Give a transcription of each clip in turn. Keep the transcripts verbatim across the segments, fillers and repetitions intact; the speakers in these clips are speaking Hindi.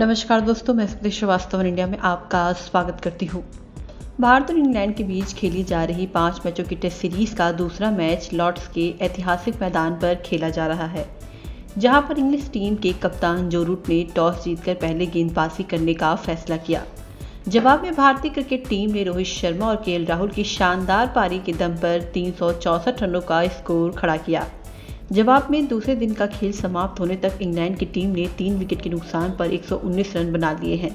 नमस्कार दोस्तों, मैं सुधी श्रीवास्तव वन इंडिया में आपका स्वागत करती हूँ। भारत और इंग्लैंड के बीच खेली जा रही पाँच मैचों की टेस्ट सीरीज़ का दूसरा मैच लॉर्ड्स के ऐतिहासिक मैदान पर खेला जा रहा है, जहाँ पर इंग्लिश टीम के कप्तान जो रूट ने टॉस जीतकर पहले गेंदबाजी करने का फैसला किया। जवाब में भारतीय क्रिकेट टीम ने रोहित शर्मा और के राहुल की शानदार पारी के दम पर तीन सौ चौंसठ रनों का स्कोर खड़ा किया। जवाब में दूसरे दिन का खेल समाप्त होने तक इंग्लैंड की टीम ने तीन विकेट के नुकसान पर एक सौ उन्नीस रन बना लिए हैं।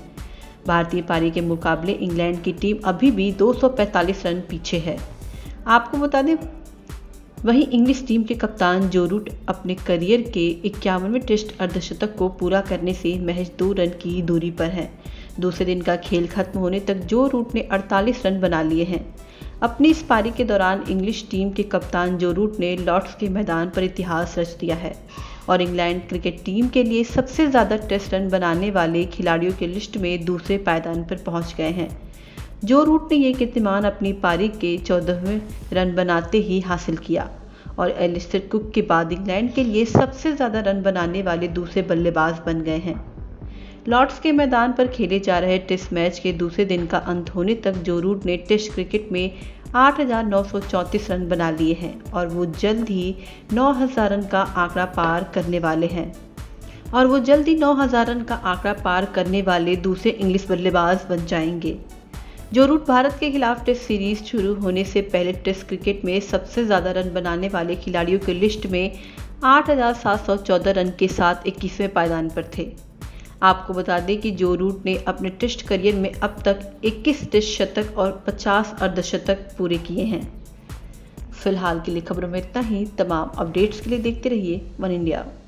भारतीय पारी के मुकाबले इंग्लैंड की टीम अभी भी दो सौ पैंतालीस रन पीछे है। आपको बता दें, वहीं इंग्लिश टीम के कप्तान जो रूट अपने करियर के इक्यावनवें टेस्ट अर्धशतक को पूरा करने से महज दो रन की दूरी पर हैं। दूसरे दिन का खेल खत्म होने तक जो रूट ने अड़तालीस रन बना लिए हैं। अपनी इस पारी के दौरान इंग्लिश टीम के कप्तान जो रूट ने लॉर्ड्स के मैदान पर इतिहास रच दिया है और इंग्लैंड क्रिकेट टीम के लिए सबसे ज़्यादा टेस्ट रन बनाने वाले खिलाड़ियों की लिस्ट में दूसरे पायदान पर पहुंच गए हैं। जो रूट ने यह कीर्तिमान अपनी पारी के चौदहवें रन बनाते ही हासिल किया और एलिस्टर कुक के बाद इंग्लैंड के लिए सबसे ज़्यादा रन बनाने वाले दूसरे बल्लेबाज बन गए हैं। लॉर्ड्स के मैदान पर खेले जा रहे टेस्ट मैच के दूसरे दिन का अंत होने तक जो रूट ने टेस्ट क्रिकेट में आठ हज़ार नौ सौ चौंतीस रन बना लिए हैं और वो जल्द ही नौ हज़ार रन का आंकड़ा पार करने वाले हैं और वो जल्द ही नौ हज़ार रन का आंकड़ा पार करने वाले दूसरे इंग्लिश बल्लेबाज बन जाएंगे। जो रूट भारत के खिलाफ टेस्ट सीरीज शुरू होने से पहले टेस्ट क्रिकेट में सबसे ज़्यादा रन बनाने वाले खिलाड़ियों की लिस्ट में आठ हज़ार सात सौ चौदह रन के साथ इक्कीसवें पायदान पर थे। आपको बता दें कि जो रूट ने अपने टेस्ट करियर में अब तक इक्कीस टेस्ट शतक और पचास अर्धशतक पूरे किए हैं। फिलहाल के लिए खबरों में इतना ही। तमाम अपडेट्स के लिए देखते रहिए वन इंडिया।